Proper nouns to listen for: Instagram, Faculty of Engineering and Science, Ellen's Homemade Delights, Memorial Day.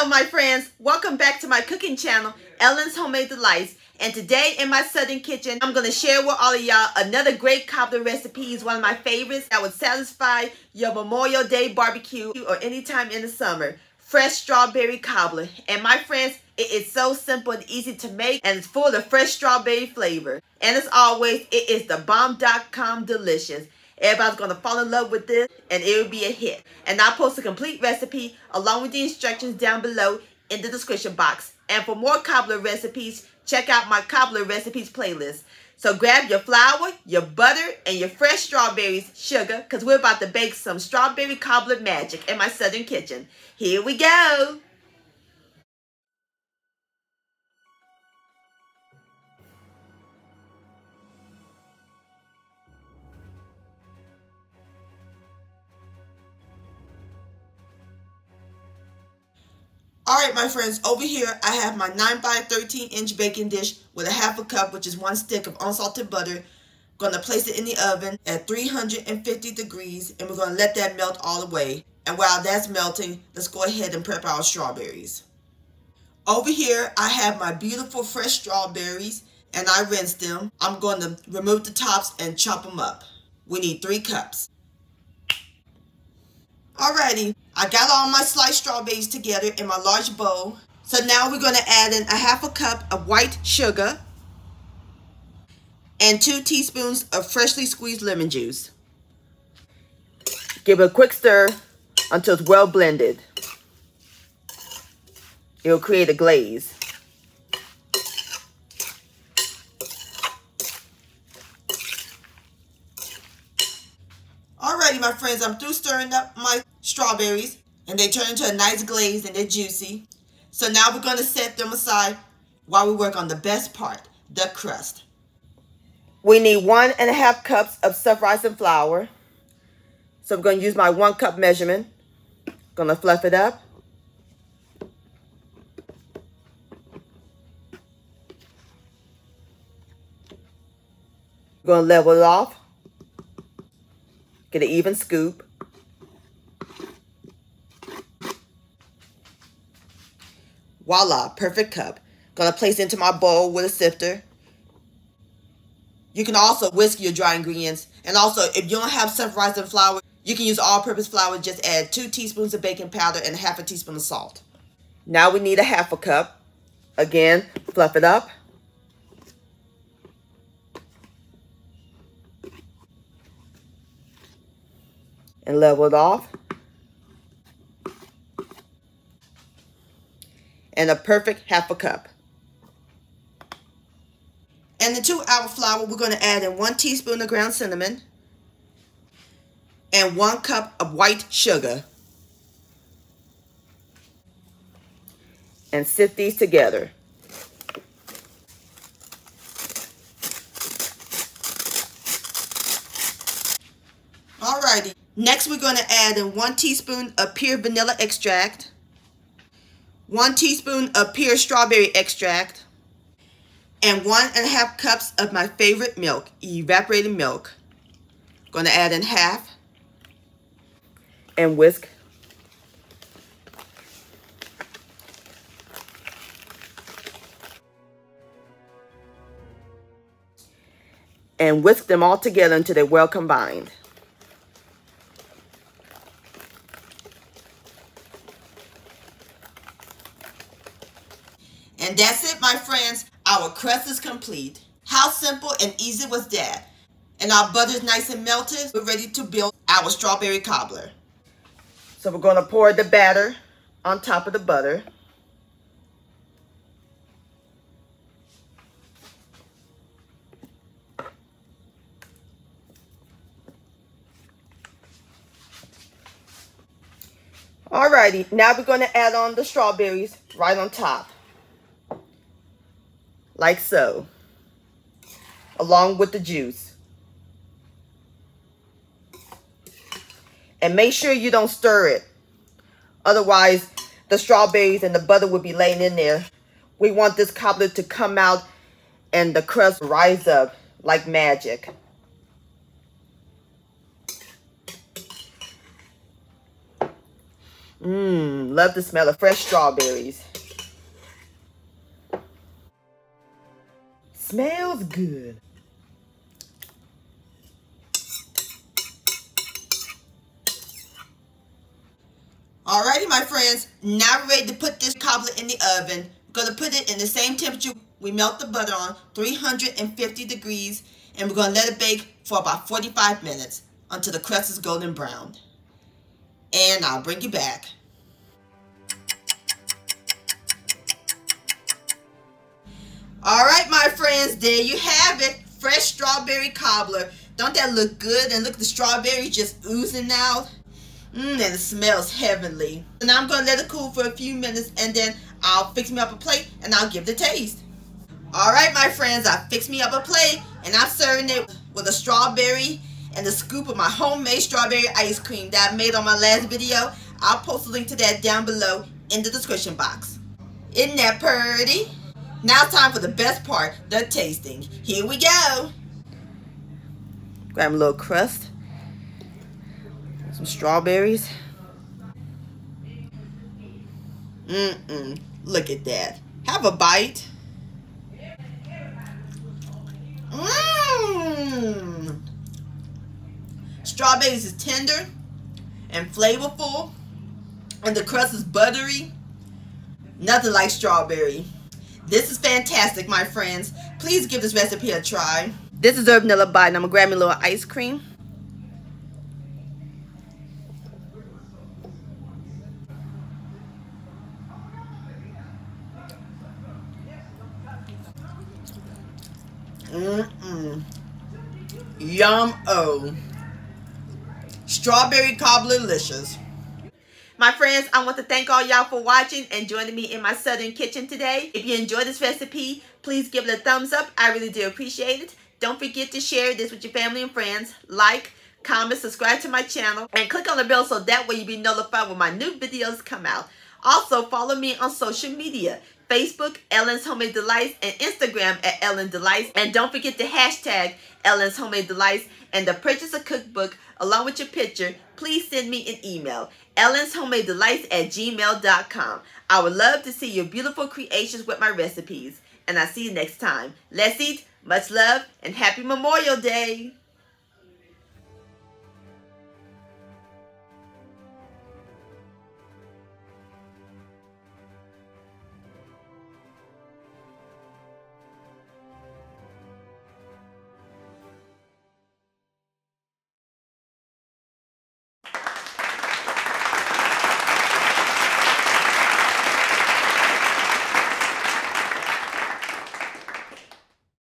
Hello my friends, welcome back to my cooking channel, Ellen's Homemade Delights. And today in my southern kitchen, I'm going to share with all of y'all another great cobbler recipe. It's one of my favorites that would satisfy your Memorial Day barbecue or anytime in the summer. Fresh strawberry cobbler. And my friends, it is so simple and easy to make, and it's full of fresh strawberry flavor. And as always, it is the bomb.com delicious. Everybody's going to fall in love with this, and it will be a hit. And I'll post a complete recipe along with the instructions down below in the description box. And for more cobbler recipes, check out my cobbler recipes playlist. So grab your flour, your butter, and your fresh strawberries, sugar, because we're about to bake some strawberry cobbler magic in my southern kitchen. Here we go! Alright my friends, over here I have my 9 by 13-inch baking dish with a half a cup, which is 1 stick of unsalted butter. I'm going to place it in the oven at 350 degrees, and we're going to let that melt all the way. And while that's melting, let's go ahead and prep our strawberries. Over here I have my beautiful fresh strawberries, and I rinsed them. I'm going to remove the tops and chop them up. We need 3 cups. Alrighty, I got all my sliced strawberries together in my large bowl. So now we're going to add in a half a cup of white sugar and 2 teaspoons of freshly squeezed lemon juice. Give it a quick stir until it's well blended. It'll create a glaze. Alrighty, my friends, I'm through stirring up my strawberries, and they turn into a nice glaze and they're juicy. So now we're going to set them aside while we work on the best part, the crust. We need 1 1/2 cups of stuffed rising flour. So I'm going to use my 1 cup measurement. Going to fluff it up. Going to level it off. Get an even scoop. Voila, perfect cup. Gonna place into my bowl with a sifter. You can also whisk your dry ingredients. And also, if you don't have stuffed rising flour, you can use all-purpose flour. Just add 2 teaspoons of baking powder and 1/2 teaspoon of salt. Now we need 1/2 cup. Again, fluff it up. And level it off. And a perfect 1/2 cup. And the 2 hour flour, we're going to add in 1 teaspoon of ground cinnamon and 1 cup of white sugar. And sift these together. Alrighty. Next, we're going to add in 1 teaspoon of pure vanilla extract, 1 teaspoon of pure strawberry extract, and 1 1/2 cups of my favorite milk, evaporated milk. I'm going to add in 1/2 and whisk. And whisk them all together until they're well combined. And that's it, my friends. Our crust is complete. How simple and easy was that? And our butter's nice and melted. We're ready to build our strawberry cobbler. So we're going to pour the batter on top of the butter. Alrighty, now we're going to add on the strawberries right on top. Like so, along with the juice. And make sure you don't stir it. Otherwise, the strawberries and the butter will be laying in there. We want this cobbler to come out and the crust rise up like magic. Love the smell of fresh strawberries. Smells good. Alrighty, my friends, now we're ready to put this cobbler in the oven. We're going to put it in the same temperature we melt the butter on, 350 degrees, and we're going to let it bake for about 45 minutes until the crust is golden brown. And I'll bring you back. Alright, my friends, there you have it. Fresh strawberry cobbler. Don't that look good? And look at the strawberries just oozing out. And it smells heavenly. And I'm going to let it cool for a few minutes, and then I'll fix me up a plate and I'll give it a taste. Alright, my friends, I fixed me up a plate and I'm serving it with a strawberry and a scoop of my homemade strawberry ice cream that I made on my last video. I'll post a link to that down below in the description box. Isn't that pretty? Now it's time for the best part, the tasting. Here we go. Grab a little crust. Some strawberries. Look at that. Have a bite. Strawberries is tender and flavorful, and the crust is buttery. Nothing like strawberry. This is fantastic, my friends. Please give this recipe a try. This is a vanilla bite, and I'm gonna grab me a little ice cream. Yum-o. Strawberry cobblerlicious. My friends, I want to thank all y'all for watching and joining me in my southern kitchen today. If you enjoyed this recipe, please give it a thumbs up. I really do appreciate it. Don't forget to share this with your family and friends. Like, comment, subscribe to my channel, and click on the bell so that way you'll be notified when my new videos come out. Also, follow me on social media. Facebook, Ellen's Homemade Delights, and Instagram at Ellen's Delights. And don't forget the hashtag Ellen's Homemade Delights and to purchase a cookbook along with your picture. Please send me an email, ellenshomemadedelights@gmail.com. I would love to see your beautiful creations with my recipes. And I'll see you next time. Let's eat, much love, and happy Memorial Day.